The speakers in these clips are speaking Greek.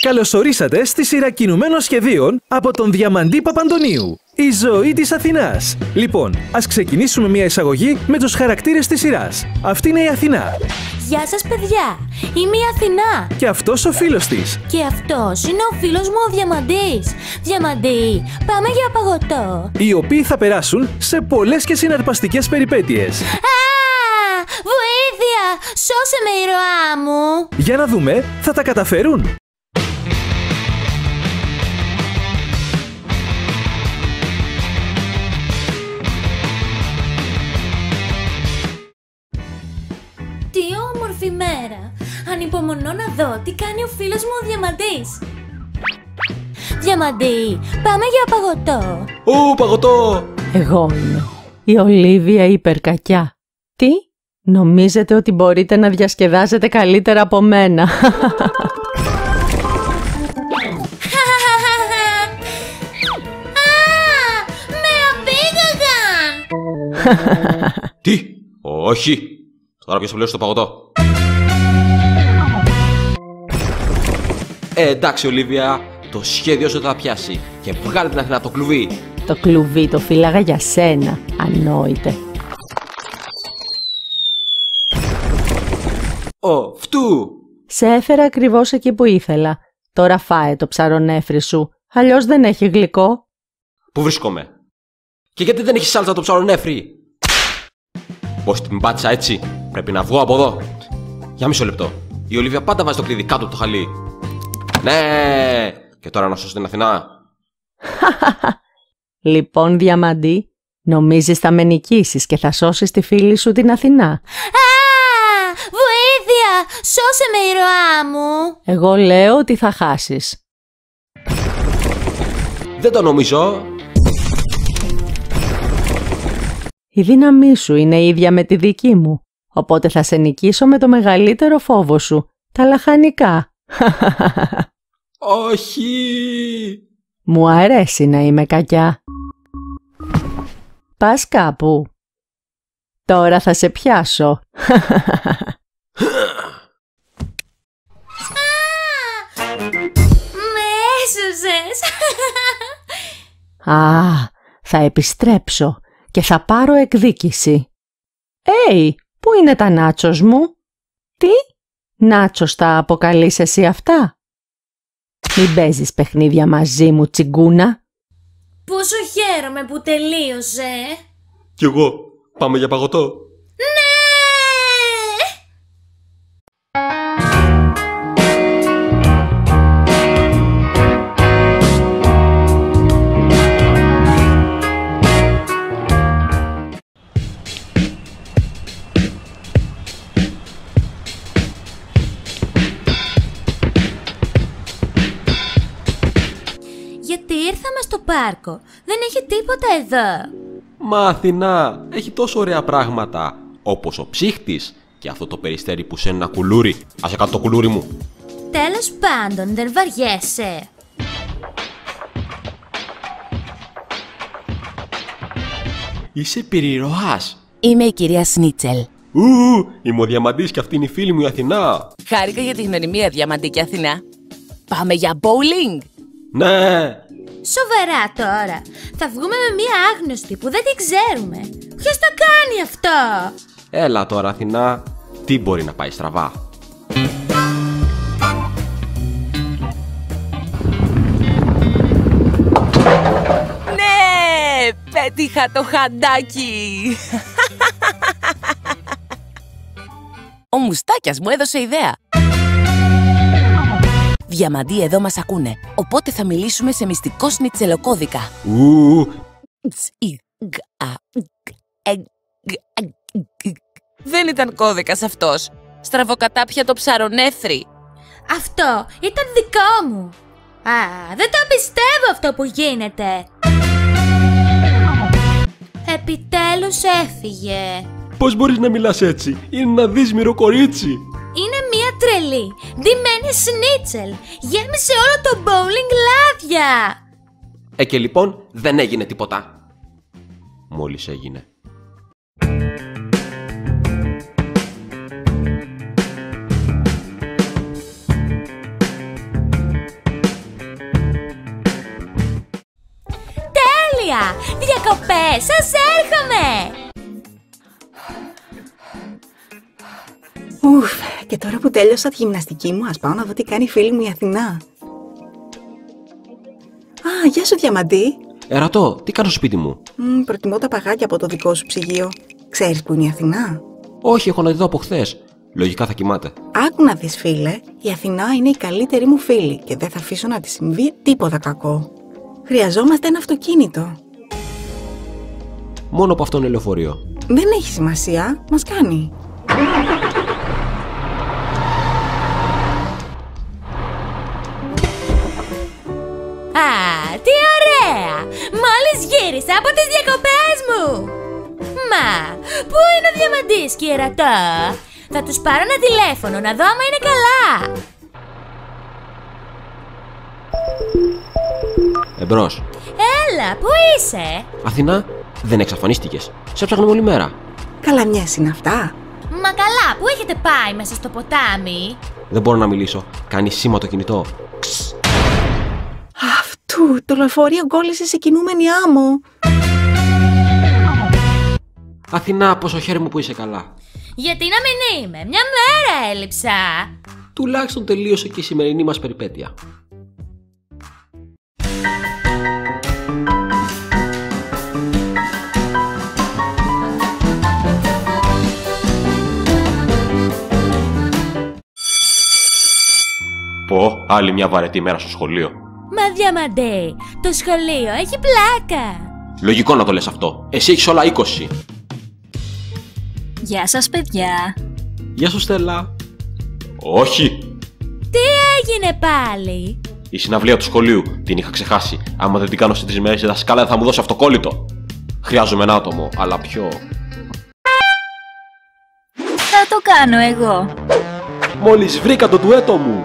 Καλωσορίσατε στη σειρά κινουμένων σχεδίων από τον Διαμαντή Παπαντονίου. Η ζωή της Αθηνάς. Λοιπόν, ας ξεκινήσουμε μια εισαγωγή με τους χαρακτήρες της σειράς. Αυτή είναι η Αθηνά. Γεια σας παιδιά, είμαι η Αθηνά. Και αυτός ο φίλος της. Και αυτός είναι ο φίλος μου ο Διαμαντής. Διαμαντή, πάμε για παγωτό. Οι οποίοι θα περάσουν σε πολλές και συναρπαστικές περιπέτειες. Βοήθεια! Σώσε με, ηρωά μου! Για να δούμε, θα τα καταφέρουν! Τι όμορφη μέρα! Ανυπομονώ να δω τι κάνει ο φίλος μου ο Διαμαντής! Διαμαντή, πάμε για παγωτό! Ου, παγωτό! Εγώ είμαι η Ολίβια υπερκακιά. Τι? Νομίζετε ότι μπορείτε να διασκεδάζετε καλύτερα από μένα. Με απήγαγαν! Τι? Όχι! Τώρα ποιος θα πλέον στο παγωτό. Εντάξει Ολίβια, το σχέδιο σου θα πιάσει. Και βγάλε την Αθηνά το κλουβί. Το κλουβί το φύλαγα για σένα, ανόητε. Φτού! Σε έφερα ακριβώς εκεί που ήθελα. Τώρα φάε το ψαρονέφρι σου, αλλιώς δεν έχει γλυκό. Πού βρίσκομαι? Και γιατί δεν έχει σάλτσα το ψαρονέφρι? Πώς την πάτησα έτσι, πρέπει να βγω από εδώ. Για μισό λεπτό. Η Ολίβια πάντα βάζει το κλειδί κάτω από το χαλί. Ναι! Και τώρα να σώσω την Αθηνά. Λοιπόν, Διαμαντή, νομίζεις θα με νικήσεις και θα σώσεις τη φίλη σου την Αθηνά? Σώσε με, ηρωά μου! Εγώ λέω ότι θα χάσεις. Δεν το νομίζω. Η δύναμή σου είναι ίδια με τη δική μου. Οπότε θα σε νικήσω με το μεγαλύτερο φόβο σου. Τα λαχανικά. Όχι! Μου αρέσει να είμαι κακιά. Πας κάπου. Τώρα θα σε πιάσω. Θα επιστρέψω και θα πάρω εκδίκηση. Hey, πού είναι τα νάτσος μου? Τι, νάτσος τα αποκαλείς εσύ αυτά? Μην παίζεις παιχνίδια μαζί μου, τσιγκούνα. Πόσο χαίρομαι που τελείωσε. Κι εγώ, πάμε για παγωτό. Πάρκο. Δεν έχει τίποτα εδώ. Μα Αθηνά, έχει τόσο ωραία πράγματα. Όπως ο ψύχτης και αυτό το περιστέρι που σένει ένα κουλούρι. Άσε κάτω το κουλούρι μου. Τέλος πάντων, δεν βαριέσαι. Είσαι περιρροάς. Είμαι η κυρία Σνίτσελ. Είμαι ο Διαμαντής και αυτή είναι η φίλη μου η Αθηνά. Χάρηκα για τη γνωριμία, Διαμαντή και Αθηνά. Πάμε για bowling. Ναι. Σοβαρά τώρα, θα βγούμε με μία άγνωστη που δεν την ξέρουμε. Ποιος το κάνει αυτό? Έλα τώρα Αθηνά, τι μπορεί να πάει στραβά? Ναι, πέτυχα το χαντάκι. Ο Μουστάκιας μου έδωσε ιδέα. Διαμαντή, εδώ μας ακούνε, οπότε θα μιλήσουμε σε μυστικό σνιτσελοκώδικα. Δεν ήταν κώδικας αυτός. Στραβοκατάπια το ψαρονέφρι. Αυτό ήταν δικό μου. Δεν το πιστεύω αυτό που γίνεται. Επιτέλους έφυγε. Πώς μπορείς να μιλάς έτσι, είναι ένα δύσμυρο κορίτσι. Είναι μία τρελή, ντυμένη σνίτσελ, γέμισε όλο το bowling λάδια. Και λοιπόν δεν έγινε τίποτα. Μόλις έγινε. τέλεια! Διακοπές, σας έρχομαι! Ουφ, και τώρα που τέλειωσα τη γυμναστική μου, ας πάω να δω τι κάνει η φίλη μου η Αθηνά. Α, γεια σου Διαμαντή! Ερατώ, τι κάνω στο σπίτι μου? Προτιμώ τα παγάκια από το δικό σου ψυγείο. Ξέρεις που είναι η Αθηνά? Όχι, έχω να τη δω από χθες. Λογικά θα κοιμάται. Άκου να δεις φίλε, η Αθηνά είναι η καλύτερη μου φίλη και δεν θα αφήσω να της συμβεί τίποτα κακό. Χρειαζόμαστε ένα αυτοκίνητο. Μόνο από αυτό είναι λεωφορείο. Δεν έχει σημασία, μας κάνει. Α, τι ωραία! Μόλις γύρισα από τις διακοπές μου! Μα, πού είναι ο Διαμαντής και η Ερατώ? Θα τους πάρω ένα τηλέφωνο, να δω άμα είναι καλά. Εμπρός. Έλα, πού είσαι? Αθηνά, δεν εξαφανίστηκες. Σε ψάχνουμε όλη μέρα. Καλά μιας είναι αυτά. Μα καλά, πού έχετε πάει? Μέσα στο ποτάμι? Δεν μπορώ να μιλήσω. Κάνει σήμα το κινητό. Αυτού, το λεωφορείο γκώλησε σε κινούμενη άμμο. Αθηνά, πόσο χαίρομαι που είσαι καλά. Γιατί να μην είμαι, μια μέρα έλειψα. Τουλάχιστον τελείωσε και η σημερινή μας περιπέτεια. Πω, άλλη μια βαρετή μέρα στο σχολείο. Μα Διαμαντή, το σχολείο έχει πλάκα. Λογικό να το λες αυτό, εσύ έχεις όλα 20. Γεια σας παιδιά. Γεια σου Στέλλα. Όχι. Τι έγινε πάλι? Η συναυλία του σχολείου, την είχα ξεχάσει. Άμα δεν την κάνω σε 3 μέρες η δασκάλα θα μου δώσει αυτοκόλλητο. Χρειάζομαι ένα άτομο, αλλά ποιο? Θα το κάνω εγώ. Μόλις βρήκα το ντουέτο μου.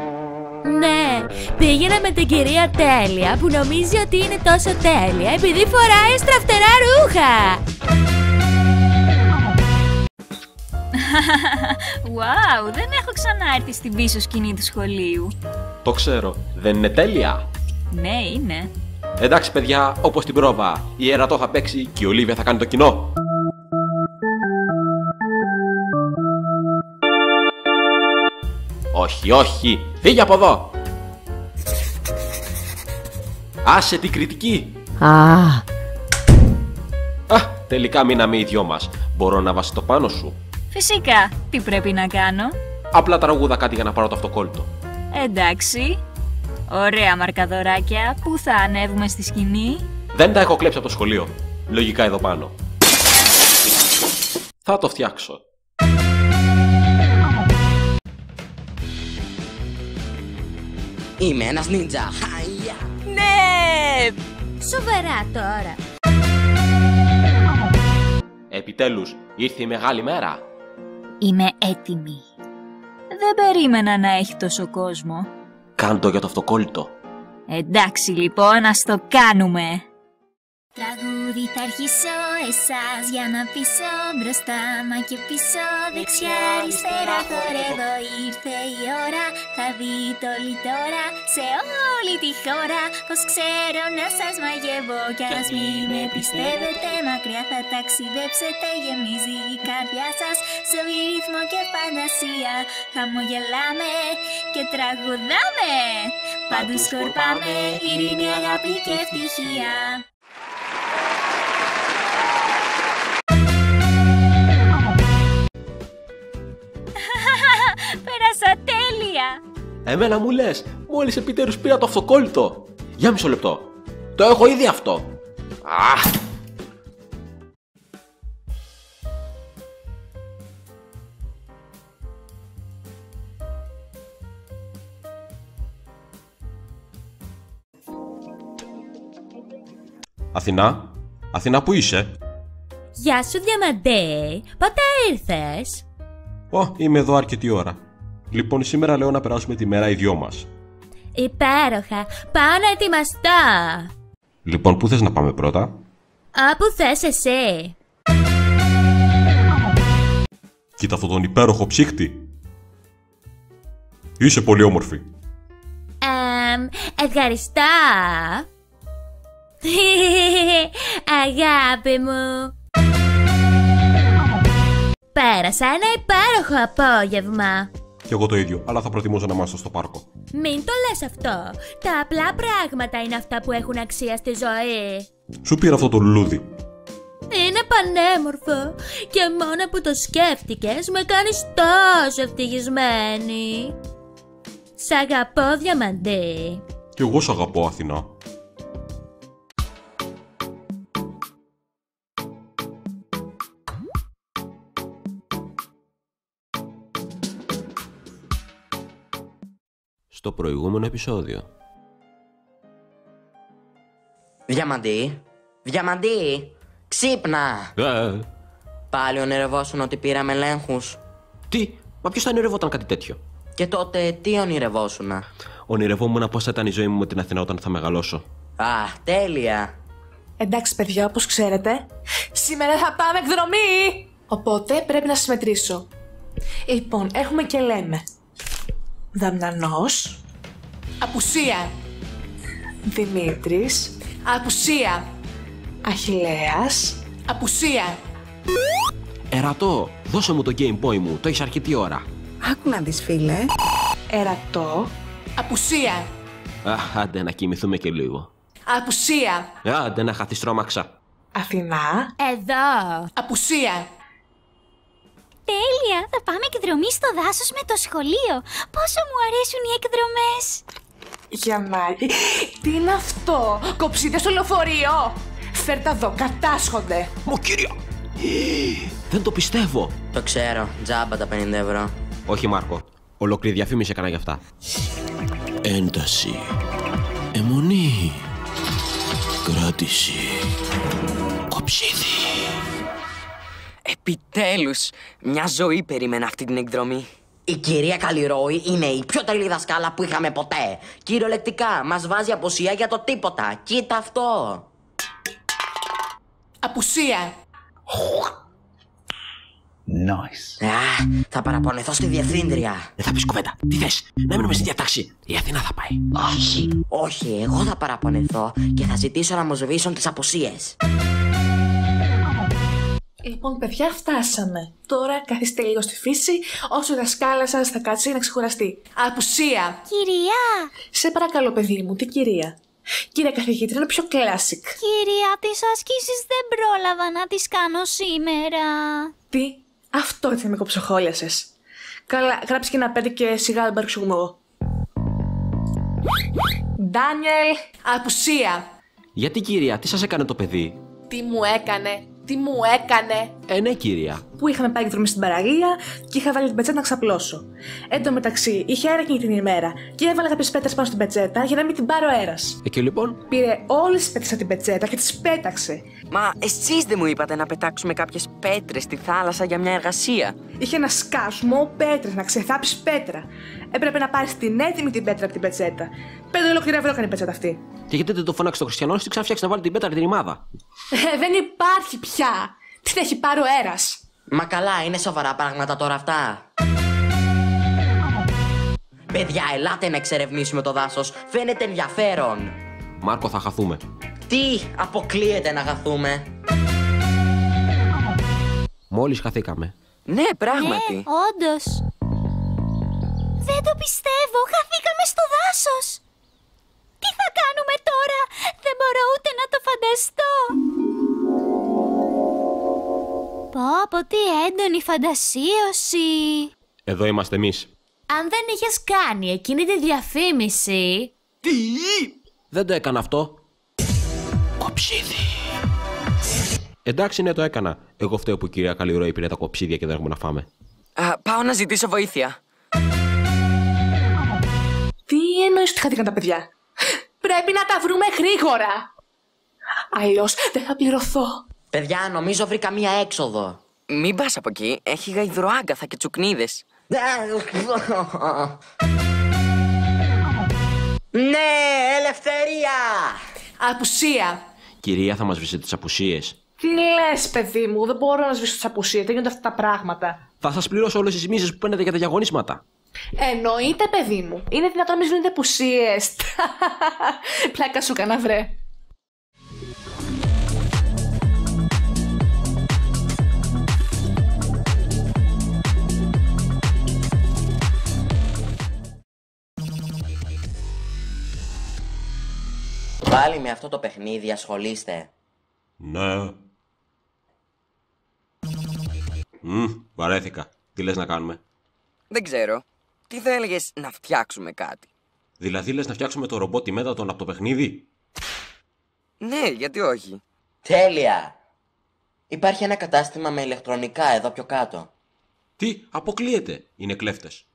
Ναι, πήγαινα με την κυρία Τέλεια που νομίζει ότι είναι τόσο τέλεια επειδή φοράει στραφτερά ρούχα. Wow, δεν έχω ξανά έρθει στην πίσω σκηνή του σχολείου. Το ξέρω, δεν είναι τέλεια? Ναι, είναι. Εντάξει παιδιά, όπως την πρόβα, η Ερατώ θα παίξει και η Ολίβια θα κάνει το κοινό. Όχι, όχι, φύγε από εδώ. Άσε την κριτική. Α, τελικά μείναμε οι δυο μας. Μπορώ να βαστώ πάνω σου? Φυσικά, τι πρέπει να κάνω? Απλά τραγούδα κάτι για να πάρω το αυτοκόλλητο. Εντάξει. Ωραία μαρκαδωράκια, πού θα ανέβουμε στη σκηνή? Δεν τα έχω κλέψει από το σχολείο. Λογικά εδώ πάνω. Θα το φτιάξω. Είμαι ένας νίντζα. Ναι! Σοβαρά τώρα. Επιτέλους, ήρθε η μεγάλη μέρα. Είμαι έτοιμη. Δεν περίμενα να έχει τόσο κόσμο. Κάντο για το αυτοκόλλητο. Εντάξει λοιπόν, ας το κάνουμε. Τραγούδι θα αρχίσω, εσάς για να πείσω. Μπροστά μα και πίσω, δεξιά αριστερά. Χορεύω, ήρθε η ώρα. Θα δείτε όλοι τώρα, σε όλη τη χώρα, πως ξέρω να σας μαγεύω. Κι ας μη με πιστεύετε, μακριά θα ταξιδέψετε. Γεμίζει η καρδιά σας σε ρυθμό και φαντασία. Χαμογελάμε και τραγουδάμε. Πάντου σκορπάμε, ειρήνη, αγάπη και ευτυχία. Πέρασα τέλεια! Εμένα μου λες, μόλις επιτέλους πήρα το αυτοκόλλητο. Για μισό λεπτό, το έχω ήδη αυτό. Αθηνά, Αθηνά που είσαι? Γεια σου Διαμαντέ, πότε ήρθες? Είμαι εδώ αρκετή ώρα. Λοιπόν, σήμερα λέω να περάσουμε τη μέρα οι δυο μας. Υπέροχα, πάω να ετοιμαστώ. Λοιπόν, πού θες να πάμε πρώτα? Όπου θες εσύ. Κοίτα αυτόν τον υπέροχο ψύχτη. Είσαι πολύ όμορφη. Ευχαριστώ. Αγάπη μου. Πέρασα ένα υπέροχο απόγευμα. Κι εγώ το ίδιο, αλλά θα προτιμούσα να είμαστε στο πάρκο. Μην το λες αυτό. Τα απλά πράγματα είναι αυτά που έχουν αξία στη ζωή. Σου πήρα αυτό το λουλούδι. Είναι πανέμορφο. Και μόνο που το σκέφτηκες με κάνεις τόσο ευτυχισμένη. Σ' αγαπώ, Διαμαντή. Κι εγώ σ' αγαπώ, Αθηνά. Στο προηγούμενο επεισόδιο. Διαμαντή, Διαμαντή, ξύπνα! Πάλι ονειρευόσουν ότι πήραμε ελέγχους. Τι, μα ποιος θα ονειρευόταν κάτι τέτοιο? Και τότε τι ονειρευόσουνα? Ονειρευόμουν πώς θα ήταν η ζωή μου με την Αθηνά όταν θα μεγαλώσω. Α, τέλεια! Εντάξει παιδιά, όπως ξέρετε, σήμερα θα πάμε εκδρομή! Οπότε πρέπει να σας μετρήσω. Λοιπόν, έχουμε και λέμε. Δαμνανός. Απουσία. Δημήτρης. Απουσία. Αχιλλέας. Απουσία. Ερατώ, δώσε μου το Game Boy μου, το έχεις αρκετή ώρα. Άκου να δεις, φίλε. Ερατώ. Απουσία. Α, άντε να κοιμηθούμε και λίγο. Απουσία. Α, άντε να χαθείς, τρόμαξα. Αθηνά. Εδώ. Απουσία. Τέλεια! Θα πάμε εκδρομή στο δάσος με το σχολείο. Πόσο μου αρέσουν οι εκδρομές! Γιαμάλι, τι είναι αυτό! Κοψίδες στο λεωφορείο! Φέρτα εδώ, κατάσχονται! Μα κύρια! Δεν το πιστεύω! Το ξέρω, τζάμπα τα 50 ευρώ. Όχι Μάρκο, ολόκληρη διαφήμιση έκανα γι' αυτά. Ένταση. Αιμονή. Κράτηση. Κοψίδι. Επιτέλους, μια ζωή περίμενα αυτή την εκδρομή. Η κυρία Καλλιρόη είναι η πιο τρελή δασκάλα που είχαμε ποτέ. Κυριολεκτικά, μας βάζει απουσία για το τίποτα. Κοίτα αυτό. Απουσία. Nice. Α, θα παραπονεθώ στη διευθύντρια. Δεν θα πεις κουβέντα. Τι θες, να μείνουμε στη διατάξη? Η Αθηνά θα πάει. Όχι, όχι, εγώ θα παραπονεθώ και θα ζητήσω να μου σβήσουν τις απουσίες. Λοιπόν, παιδιά, φτάσαμε. Τώρα καθίστε λίγο στη φύση, όσο η δασκάλα σας θα κάτσει να ξεκουραστεί. Απουσία! Κυρία! Σε παρακαλώ, παιδί μου, τι κυρία? Κυρία καθηγήτρια, είναι πιο classic. Κυρία, τις ασκήσεις δεν πρόλαβα να τις κάνω σήμερα. Τι? Αυτό έτσι με κοψοχόλιασες. Καλά, γράψε και ένα 5 και σιγά δεν παρξουγούμε εγώ. Ντάνιελ, απουσία! Γιατί κυρία, τι σας έκανε το παιδί? Τι μου έκανε? Τι μου έκανε! Ναι, κυρία. Που είχαμε πάει εκδρομή στην παραλία και είχα βάλει την πετσέτα να ξαπλώσω. Εν τω μεταξύ, είχε αέρα εκείνη την ημέρα και έβαλα κάποιες πέτρες πάνω στην πετσέτα για να μην την πάρει ο αέρας. Και λοιπόν. Πήρε όλες τις πέτρες από την πετσέτα και τις πέταξε. Μα εσείς δεν μου είπατε να πετάξουμε κάποιες πέτρες στη θάλασσα για μια εργασία? Είχε ένα σκάσμο πέτρες, να ξεθάψει πέτρα. Έπρεπε να πάρει την έτοιμη την πέτρα από την πετσέτα. 5 ολόκληρα ευρώ έκανε η πετσέτα αυτή. Και γιατί δεν το φώναξε το Χριστιανό, ότι ξαναφτιάξει να βάλει την πέτρα την ημάδα? Δεν υπάρχει πια. Τι θα έχει πάρει ο αέρας? Μα καλά, είναι σοβαρά πράγματα τώρα αυτά. Παιδιά, ελάτε να εξερευνήσουμε το δάσος. Φαίνεται ενδιαφέρον. Μάρκο, θα χαθούμε. Τι, αποκλείεται να χαθούμε. Μόλις χαθήκαμε. Ναι, πράγματι. Ναι, όντως. Δεν το πιστεύω, χαθήκαμε στο δάσος. Τι θα κάνουμε τώρα? Δεν μπορώ ούτε να το φανταστώ. Πω πω, τι έντονη φαντασίωση. Εδώ είμαστε εμείς. Αν δεν είχες κάνει εκείνη τη διαφήμιση... Τι? Δεν το έκανα αυτό. Κοψίδι. Εντάξει, ναι, το έκανα. Εγώ φταίω που η κυρία Καλλιρόη πήρε τα κοψίδια και δεν έχουμε να φάμε. Πάω να ζητήσω βοήθεια. Τι εννοείς ότι χαθήκαν τα παιδιά? Πρέπει να τα βρούμε γρήγορα. Αλλιώς δεν θα πληρωθώ. Παιδιά, νομίζω βρήκα μία έξοδο. Μην πας από εκεί, έχει γαϊδροάγκαθα και τσουκνίδες. Ναι, ελευθερία! Απουσία! Κυρία, θα μας βρίσετε τις απουσίες? Τι λες, παιδί μου, δεν μπορώ να σβήσω τις απουσίες, δεν γίνονται αυτά τα πράγματα. Θα σας πληρώσω όλες τις μίζες που παίρνετε για τα διαγωνίσματα. Εννοείται, παιδί μου. Είναι δυνατόν να μην γίνονται απουσίες? Πλάκα σου καναβρέ. Πάλι με αυτό το παιχνίδι ασχολείστε. Ναι. Βαρέθηκα. Τι λες να κάνουμε? Δεν ξέρω. Τι θα έλεγες να φτιάξουμε κάτι? Δηλαδή λες να φτιάξουμε το ρομπότι Mettaton από το παιχνίδι? Ναι, γιατί όχι. Τέλεια! Υπάρχει ένα κατάστημα με ηλεκτρονικά εδώ πιο κάτω. Τι, αποκλείεται. Είναι κλέφτες.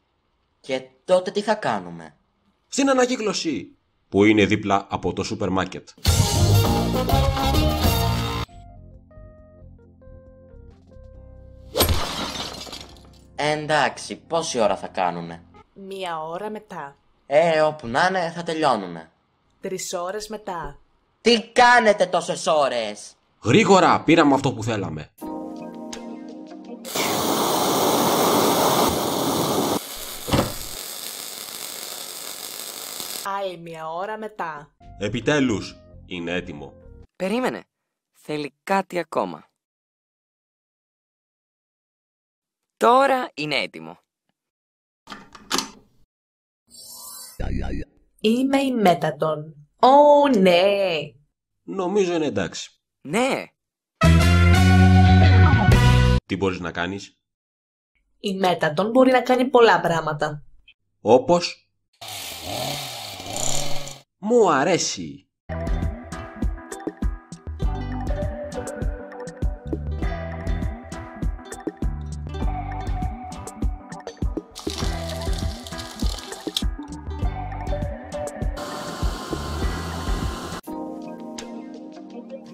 Και τότε τι θα κάνουμε? Στην ανακύκλωση, που είναι δίπλα από το σούπερ μάρκετ. Εντάξει, πόση ώρα θα κάνουνε? 1 ώρα μετά. Όπου να είναι θα τελειώνουνε. 3 ώρες μετά. Τι κάνετε τόσες ώρες? Γρήγορα, πήραμε αυτό που θέλαμε. Άλλη 1 ώρα μετά. Επιτέλους, είναι έτοιμο. Περίμενε, θέλει κάτι ακόμα. Τώρα είναι έτοιμο. Είμαι η Mettaton. Ω, ναι. Νομίζω είναι εντάξει. Ναι. Τι μπορείς να κάνεις? Η Mettaton μπορεί να κάνει πολλά πράγματα. Όπως... Μου αρέσει.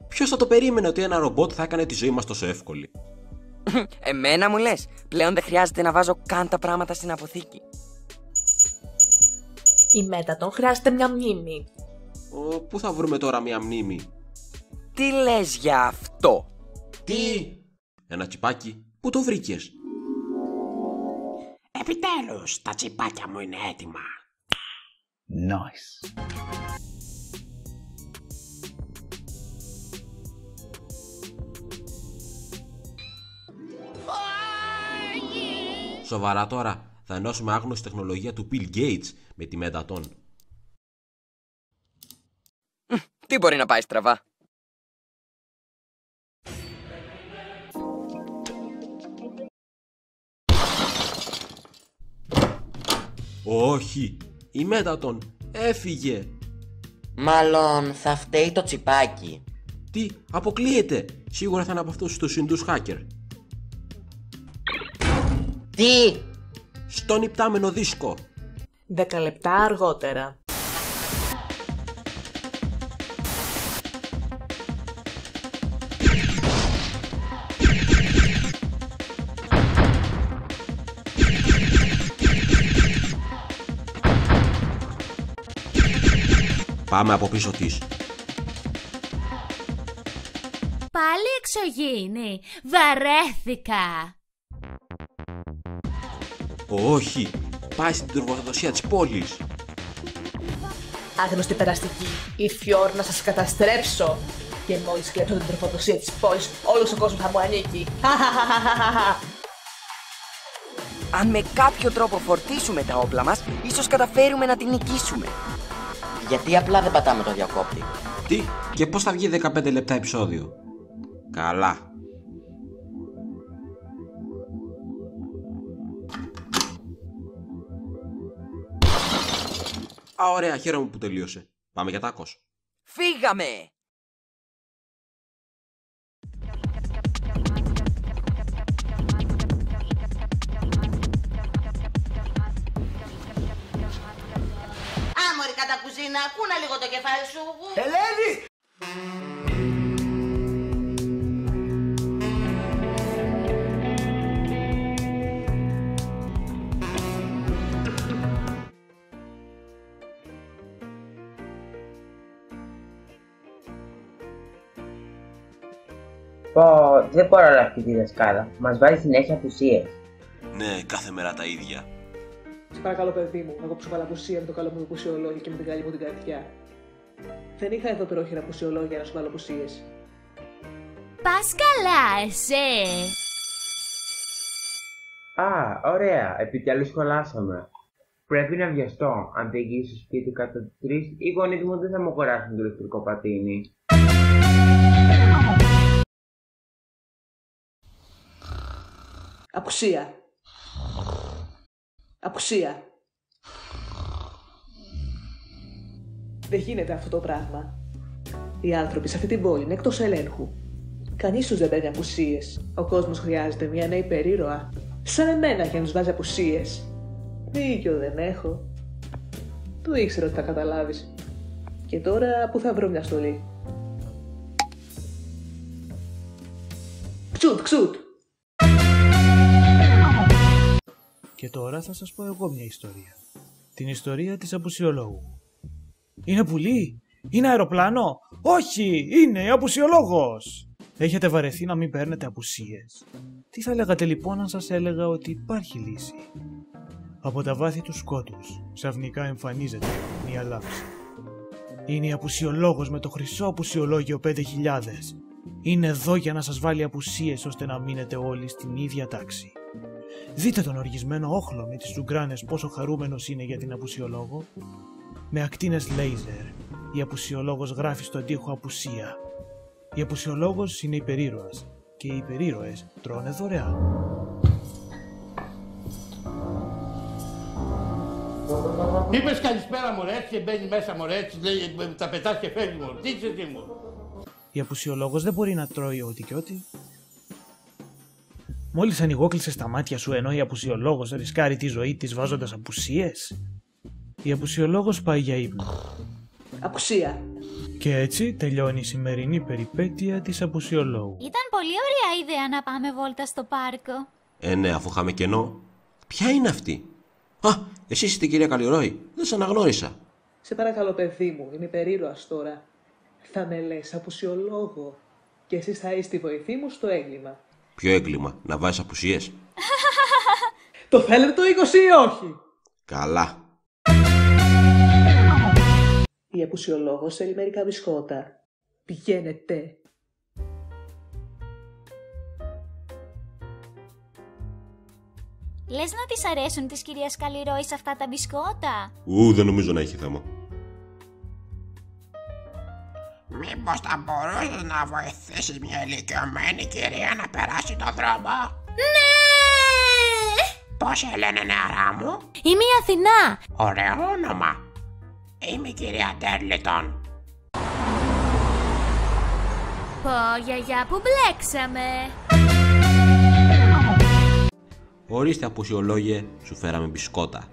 Ποιος θα το περίμενε ότι ένα ρομπότ θα έκανε τη ζωή μας τόσο εύκολη? Εμένα μου λες? Πλέον δεν χρειάζεται να βάζω καν τα πράγματα στην αποθήκη. Η Mettaton χρειάζεται μια μνήμη. Πού θα βρούμε τώρα μια μνήμη? Τι λες για αυτό? Τι? Ένα τσιπάκι. Πού το βρήκες? Επιτέλους, τα τσιπάκια μου είναι έτοιμα. Nice. Σοβαρά τώρα? Θα ενώσουμε άγνωστη τεχνολογία του Bill Gates με τη Mettaton. Τι μπορεί να πάει στραβά? Όχι, η Mettaton έφυγε. Μάλλον θα φταίει το τσιπάκι. Τι, αποκλείεται. Σίγουρα θα είναι από αυτούς τους Ινδούς hacker. Τι? Στον υπτάμενο δίσκο. 10 λεπτά αργότερα. Πάμε από πίσω της. Πάλι εξωγήινη. Βαρέθηκα. Όχι, πάει στην τροφοδοσία της πόλης. Άγνωστη περαστική, ήρθε η ώρα να σας καταστρέψω. Και μόλις κλέψω την τροφοδοσία της πόλης, όλος ο κόσμος θα μου ανήκει. Αν με κάποιο τρόπο φορτίσουμε τα όπλα μας, ίσως καταφέρουμε να την νικήσουμε. Γιατί απλά δεν πατάμε το διακόπτη? Τι, και πώς θα βγει 15 λεπτά επεισόδιο? Καλά. Ωραία, χαίρομαι που τελείωσε. Πάμε για τάκος. Φύγαμε! Άμορη κατά κουζίνα, κούνα λίγο το κεφάλι σου. Ελένη! Πω, δεν μπορώ να αυτή τη δασκάλα. Μας βάζει συνέχεια απουσίες. Ναι, κάθε μέρα τα ίδια. Σε παρακαλώ, παιδί μου, εγώ που σου βάλα απουσία με το καλό μου απουσιολόγιο και με την καλή μου την καρδιά. Δεν είχα εδώ πρόχειρα απουσιολόγια να σου βάλω απουσίες. Πας καλά, εσύ! Α, ωραία, επιτέλους κολλάσαμε. Πρέπει να βιαστώ. Αν δεν γυρίσω στο σπίτι κάτω από 3, οι γονείς μου δεν θα μου αγοράσουν το ηλεκτρικό πατίνι. Απουσία. Απουσία. Δεν γίνεται αυτό το πράγμα. Οι άνθρωποι σε αυτή την πόλη είναι εκτός ελέγχου. Κανείς τους δεν παίρνει απουσίες. Ο κόσμος χρειάζεται μια νέα υπερήρωα. Σαν εμένα για να τους βάζει απουσίες. Δίκιο δεν έχω. Το ήξερα ότι θα καταλάβεις. Και τώρα που θα βρω μια στολή. Ξουτ, ξουτ! Και τώρα θα σας πω εγώ μια ιστορία. Την ιστορία της απουσιολόγου. Είναι πουλί? Είναι αεροπλάνο? Όχι! Είναι απουσιολόγος! Έχετε βαρεθεί να μην παίρνετε απουσίες? Τι θα λέγατε λοιπόν αν σας έλεγα ότι υπάρχει λύση? Από τα βάθη του σκότους ξαφνικά εμφανίζεται μια λάμψη. Είναι η απουσιολόγος με το χρυσό απουσιολόγιο 5000. Είναι εδώ για να σας βάλει απουσίες ώστε να μείνετε όλοι στην ίδια τάξη. Δείτε τον οργισμένο όχλο με τις τσουγκράνες πόσο χαρούμενος είναι για την απουσιολόγο. Με ακτίνες λέιζερ, η απουσιολόγος γράφει στον τοίχο απουσία. Η απουσιολόγος είναι υπερήρωας και οι υπερήρωες τρώνε δωρεά. Είπες καλησπέρα μωρέ, έτσι και μπαίνει μέσα μωρέ, έτσι λέει, τα πετάς και φεύγει μωρέ, τι είσαι εσύ μωρέ. Η απουσιολόγος δεν μπορεί να τρώει ό,τι και ό,τι. Μόλις ανοιγόκλεισες τα μάτια σου ενώ η απουσιολόγος ρισκάρει τη ζωή της βάζοντας απουσίες. Η απουσιολόγος πάει για ύπνο. Απουσία. Και έτσι τελειώνει η σημερινή περιπέτεια της απουσιολόγου. Ήταν πολύ ωραία ιδέα να πάμε βόλτα στο πάρκο. Ναι, αφού είχαμε κενό. Ποια είναι αυτή? Α, εσύ είστε η κυρία Καλλιρόη. Δεν σε αναγνώρισα. Σε παρακαλώ παιδί μου, είμαι υπερήρωας τώρα. Θα με λες απουσιολόγο. Και εσύ θα είσαι τη βοηθή μου στο έγκλημα. Ποιο έγκλημα, να βάζεις απουσίες? Το θέλετε το 20 ή όχι? Καλά. Η απουσιολόγος θέλει μερικά μπισκότα. Πηγαίνετε. Λες να της αρέσουν της κυρίας Καλλιρόης αυτά τα μπισκότα? Δεν νομίζω να έχει θέμα. Μήπως θα μπορούσες να βοηθήσεις μια ηλικιωμένη κυρία να περάσει τον δρόμο? Ναι! Πώς σε λένε νεαρά μου? Είμαι η Αθηνά. Ωραίο όνομα. Είμαι η κυρία Τέρλετον. Πω γιαγιά που μπλέξαμε. Ορίστε απουσιολόγιε, σου φέραμε μπισκότα.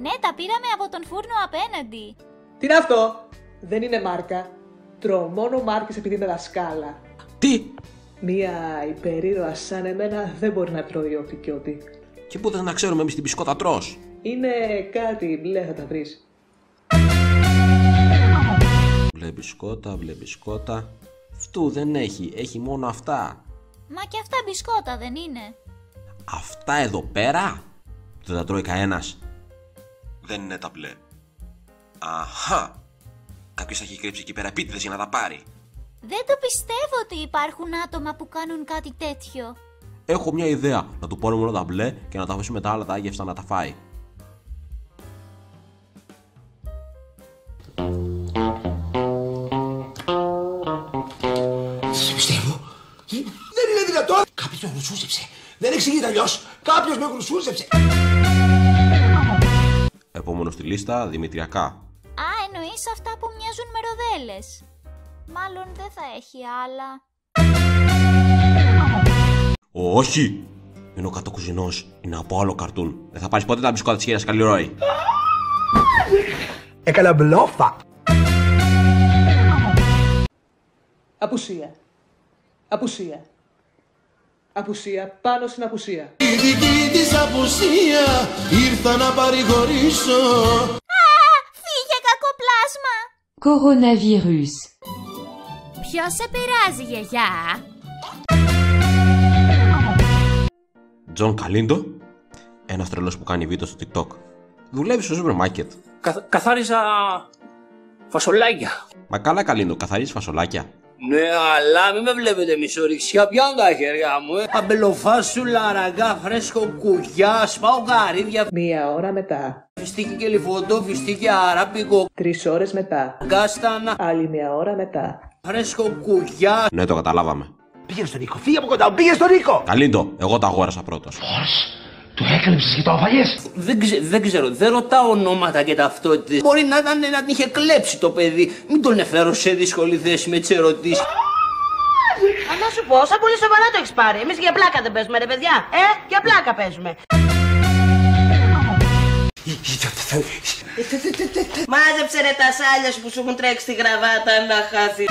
Ναι, τα πήραμε από τον φούρνο απέναντι. Τι είναι αυτό? Δεν είναι μάρκα. Τρώω μόνο μάρκες επειδή είμαι δασκάλα. Τι? Μία υπερήρωα σαν εμένα δεν μπορεί να τρώει ό,τι και ό,τι. Και πού δεν να ξέρουμε εμείς την μπισκότα τρως? Είναι κάτι, μπλε θα τα βρεις. Μπλε μπισκότα, μπλε μπισκότα. Αυτού δεν έχει, έχει μόνο αυτά. Μα και αυτά μπισκότα δεν είναι? Αυτά εδώ πέρα δεν τα τρώει κανένας. Δεν είναι τα μπλε. Αχα! Κάποιος θα έχει κρύψει εκεί πέρα επίτηδες για να τα πάρει. Δεν το πιστεύω ότι υπάρχουν άτομα που κάνουν κάτι τέτοιο. Έχω μια ιδέα. Να του πάρουμε όλα τα μπλε και να τα αφήσουμε τα άλλα τα άγευστα να τα φάει. Σε πιστεύω. Δεν είναι δυνατόν. Κάποιος με κρουσούζεψε. Δεν εξηγείται αλλιώς. Κάποιος με κρουσούζεψε. Επόμενο στη λίστα, δημητριακά. Εννοείς αυτά που μοιάζουν με ροδέλες. Μάλλον δεν θα έχει άλλα. Όχι! Είναι ο κατοκουζινός. Είναι από άλλο καρτούν. Δεν θα πάρεις ποτέ τα μπισκότα της κυρίας Καλλιρόη. Έκανα μπλόφα. Απουσία. Απουσία. Απουσία πάνω στην απουσία. Η δική της απουσία ήρθα να παρηγορήσω. Κοροναβίρους. Ποιος σε πειράζει γιαγιά? Τζον Καλίντο. Ένας τρελός που κάνει βίντεο στο TikTok. Δουλεύει στο σούπερ μάρκετ. Καθάριζα φασολάκια. Μα καλά Καλίντο, καθαρίζεις φασολάκια? Ναι, αλλά μην με βλέπετε μισοριξιά, πιάνω τα χέρια μου. Αμπελοφάσουλα, αραγκά, φρέσκο κουκιά, σπάω γαρίδια. Μία ώρα μετά. Φιστίκι και λιβόντο, φιστίκι αράπικο. 3 ώρες μετά. Κάστανα. Άλλη 1 ώρα μετά. Φρέσκο κουγιά. Ναι, το καταλάβαμε. Πήγαινε στον Νίκο, φύγε από κοντά μου, πήγαινε στον Νίκο! Καλίντο, εγώ τα αγόρασα πρώτος. Του έκλεψες και το αβαλιές. Δεν ξέρω, δεν ρωτάω ονόματα και ταυτότητες. Μπορεί να ήταν να την είχε κλέψει το παιδί. Μην τον εφέρω σε δύσκολη θέση με τις ερωτήσεις. Αν να σου πω, σαν πολύ σοβαρά το έχεις πάρει. Εμείς για πλάκα δεν παίζουμε ρε παιδιά. Για πλάκα παίζουμε. Μάζεψε ρε τα σάλια σου που σου έχουν τρέξει τη γραβάτα να χάθει.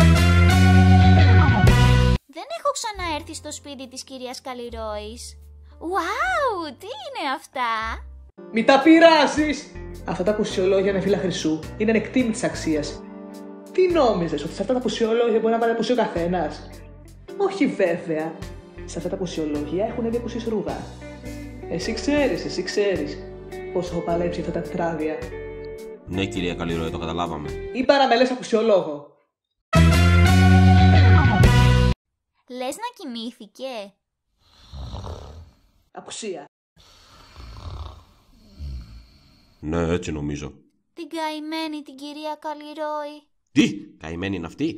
Δεν έχω ξαναέρθει στο σπίτι της κυρίας Καλλιρόης. Wow, τι είναι αυτά! Μη τα πειράζεις! Αυτά τα πουσιολόγια με φύλλα χρυσού είναι ανεκτήμητης αξίας. Τι νόμιζες, ότι σε αυτά τα πουσιολόγια μπορεί να πάρει πουσί ο καθένας? Όχι βέβαια. Σε αυτά τα πουσιολόγια έχουν δει πουσί ρούβα. Εσύ ξέρεις πώς έχω παλέψει αυτά τα τετράδια. Ναι κυρία Καλλιρόη, το καταλάβαμε. Είπα να με λες πουσιολόγο. Λες να κοιμήθηκε? Απουσία. Ναι, έτσι νομίζω. Την καημένη την κυρία Καλλιρόη. Τι, καημένη είναι αυτή?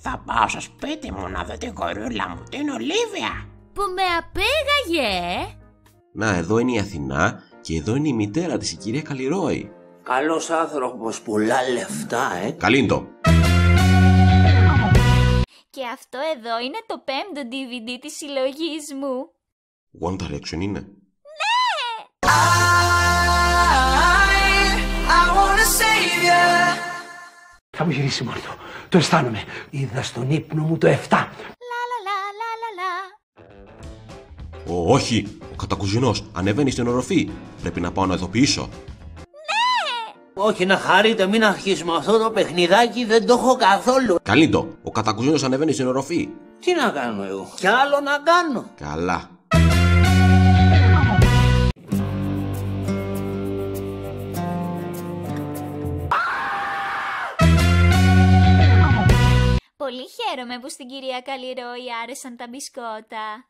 Θα πάω στο σπίτι μου να δω την κορούλα μου, την Ολίβια, που με απέγαγε. Να, εδώ είναι η Αθηνά και εδώ είναι η μητέρα της, η κυρία Καλλιρόη. Καλός άνθρωπος, πολλά λεφτά, Καλίντο. Και αυτό εδώ είναι το 5ο DVD της συλλογής μου. One direction είναι? Ναι! I wanna save you. Θα μου γυρίσει μόνο το αισθάνομαι. Είδα στον ύπνο μου το 7. Λα λα λα λα λα. Όχι! Ο κατακουζινός ανεβαίνει στην οροφή. Πρέπει να πάω να ειδοποιήσω. Όχι, να χαρείτε, μην αρχίσουμε αυτό το παιχνιδάκι, δεν το έχω καθόλου. Καλίντο, ο κατακουζίνος ανεβαίνει στην οροφή. Τι να κάνω εγώ, κι άλλο να κάνω. Καλά. Πολύ χαίρομαι που στην κυρία Καλλιρόη άρεσαν τα μπισκότα.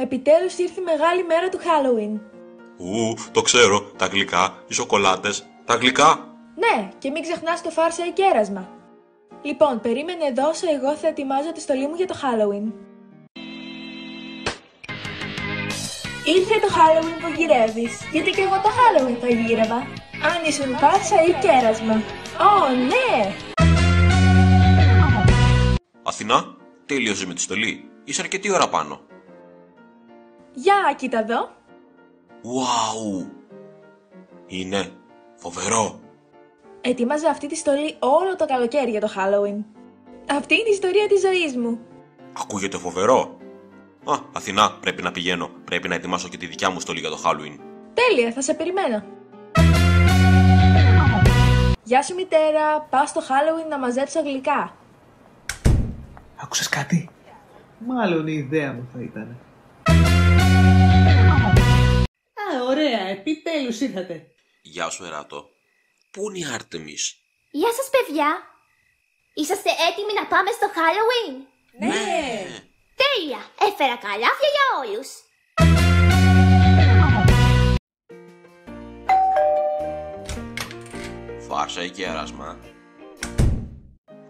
Επιτέλους ήρθε η μεγάλη μέρα του Halloween. Το ξέρω, τα γλυκά, οι σοκολάτες, τα γλυκά. Ναι, και μην ξεχνάς το φάρσα ή κέρασμα. Λοιπόν, περίμενε εδώ όσο εγώ θα ετοιμάζω τη στολή μου για το Halloween. Ήρθε το Halloween που γυρεύεις, γιατί και εγώ το Halloween θα γύρευα. Αν ήσουν φάρσα ή κέρασμα. Ναι! Αθηνά, τέλειωσε με τη στολή. Είσαι αρκετή ώρα πάνω. Για, κοίτα εδώ. Wow. Είναι φοβερό. Ετοίμαζα αυτή τη στολή όλο το καλοκαίρι για το Halloween. Αυτή είναι η ιστορία της ζωής μου. Ακούγεται φοβερό. Αθηνά, πρέπει να πηγαίνω. Πρέπει να ετοιμάσω και τη δικιά μου στολή για το Halloween. Τέλεια, θα σε περιμένω. Γεια σου μητέρα, πάω στο Halloween να μαζέψω γλυκά. Άκουσες κάτι? Μάλλον η ιδέα μου θα ήταν. Ωραία, επιτέλους ήρθατε. Γεια σου, Ερατώ. Πού είναι η Άρτεμις? Γεια σας, παιδιά. Είσαστε έτοιμοι να πάμε στο Halloween? Ναι! Τέλεια! Έφερα καλάφια για όλους. Φάρσα ή κέρασμα?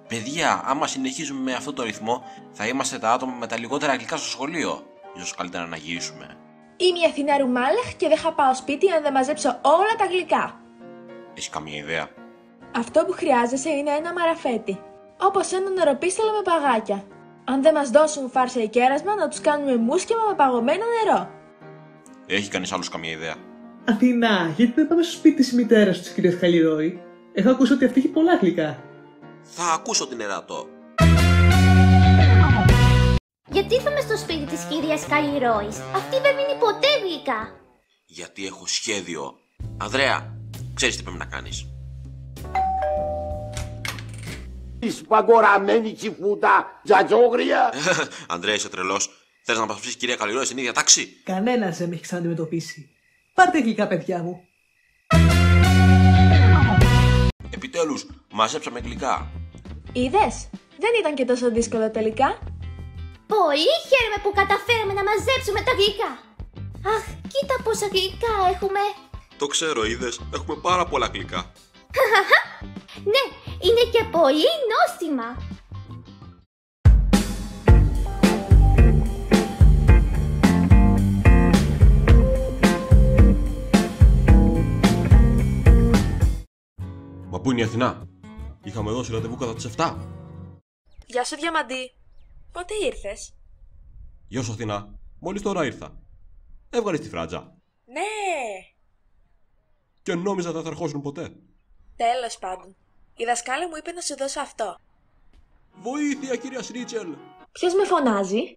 Παιδιά, άμα συνεχίζουμε με αυτό το ρυθμό, θα είμαστε τα άτομα με τα λιγότερα αγγλικά στο σχολείο. Ίσως καλύτερα να γυρίσουμε. Είμαι η Αθηνά Ρουμάλεχ και δεν θα πάω σπίτι αν δεν μαζέψω όλα τα γλυκά. Έχεις καμία ιδέα? Αυτό που χρειάζεσαι είναι ένα μαραφέτη. Όπως ένα νεροπίστολο με παγάκια. Αν δεν μας δώσουν φάρσα ή κέρασμα, να τους κάνουμε μουσκεμα με παγωμένο νερό. Έχει κανείς άλλος καμία ιδέα? Αθηνά, γιατί δεν πάμε στο σπίτι της μητέρας της κυρίας Καλλιρόη? Έχω ακούσει ότι αυτή έχει πολλά γλυκά. Θα ακούσω την Ερατώ. Γιατί ήρθαμε στο σπίτι της κυρίας Καλλιρόης? Αυτή δεν μείνει ποτέ γλυκά. Γιατί έχω σχέδιο. Ανδρέα, ξέρεις τι πρέπει να κάνεις. Η σπαγκοραμένη τσιφούτα τζατζόγρια. Ανδρέα, είσαι τρελός. Θες να πασπίσεις κυρία Καλλιρόη στην ίδια τάξη? Κανένας δεν με έχει ξαναντιμετωπίσει. Πάρτε γλυκά παιδιά μου. Επιτέλους, μαζέψαμε γλυκά. Είδες, δεν ήταν και τόσο δύσκολο τελικά. Πολύ χαίρομαι που καταφέραμε να μαζέψουμε τα γλυκά. Αχ, κοίτα πόσα γλυκά έχουμε. Το ξέρω, είδες, έχουμε πάρα πολλά γλυκά. Ναι, είναι και πολύ νόστιμα. Μα πού είναι η Αθηνά? Είχαμε δώσει ραντεβού κατά τις 7. Γεια σου, Διαμαντή. Πότε ήρθες? Γεια σου, Αθηνά. Μόλις τώρα ήρθα. Έβγαλες τη φράτζα. Ναι. Και νόμιζα δεν θα ερχόσουν ποτέ. Τέλος πάντων. Η δασκάλα μου είπε να σου δώσω αυτό. Βοήθεια, κυρία Σνίτσελ. Ποιος με φωνάζει?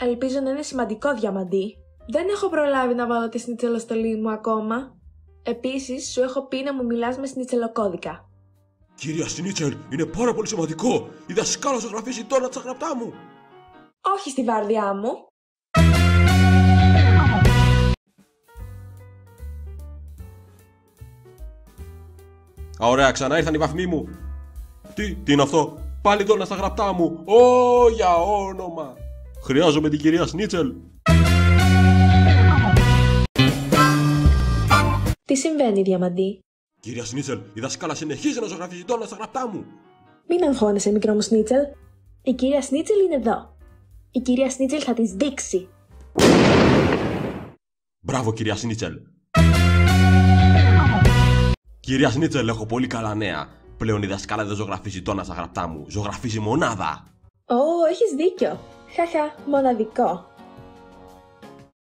Ελπίζω να είναι σημαντικό, Διαμαντή. Δεν έχω προλάβει να βάλω τη σνιτσελοστολή μου ακόμα. Επίσης, σου έχω πει να μου μιλάς με σνιτσελοκώδικα. Κυρία Σνίτσελ, είναι πάρα πολύ σημαντικό. Η δασκάλα σου γραφίσει τώρα τα γραπτά μου. Όχι στη βάρδιά μου. Ωραία, ξανά ήρθαν οι βαθμοί μου. Τι είναι αυτό? Πάλι τώρα στα γραπτά μου. Ω, για όνομα. Χρειάζομαι την κυρία Σνίτσελ. Τι συμβαίνει, Διαμαντή? Κυρία Σνίτσελ, η δασκάλα συνεχίζει να ζωγραφίζει τόνα στα γραπτά μου. Μην αγχώνεσαι, μικρό μου Σνίτσελ. Η κυρία Σνίτσελ είναι εδώ. Η κυρία Σνίτσελ θα της δείξει. Μπράβο, κυρία Σνίτσελ. Κυρία Σνίτσελ, έχω πολύ καλά νέα. Πλέον η δασκάλα δεν ζωγραφίζει τόνα στα γραπτά μου. Ζωγραφίζει μονάδα. Ω, έχεις δίκιο. Χαχα, μοναδικό.